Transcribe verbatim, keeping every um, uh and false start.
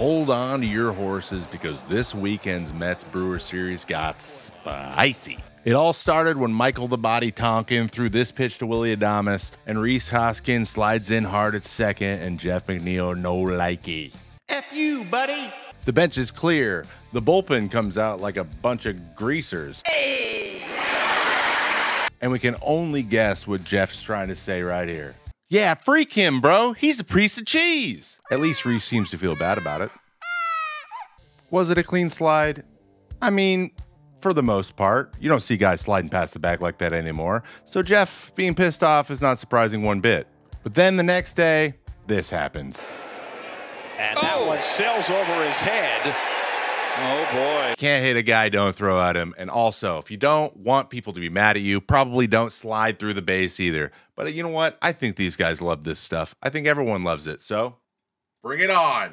Hold on to your horses because this weekend's Mets Brewer Series got spicy. It all started when Michael the Body Tonkin threw this pitch to Willy Adames, and Rhys Hoskins slides in hard at second, and Jeff McNeil no likey. F you, buddy. The bench is clear. The bullpen comes out like a bunch of greasers. Hey. And we can only guess what Jeff's trying to say right here. Yeah, freak him, bro. He's a piece of cheese. At least Rhys seems to feel bad about it. Was it a clean slide? I mean, for the most part, you don't see guys sliding past the bag like that anymore. So Jeff being pissed off is not surprising one bit. But then the next day, this happens. And that oh. one sails over his head. Oh boy. Can't hit a guy, don't throw at him. And also, if you don't want people to be mad at you, probably don't slide through the base either. But you know what? I think these guys love this stuff. I think everyone loves it. So bring it on.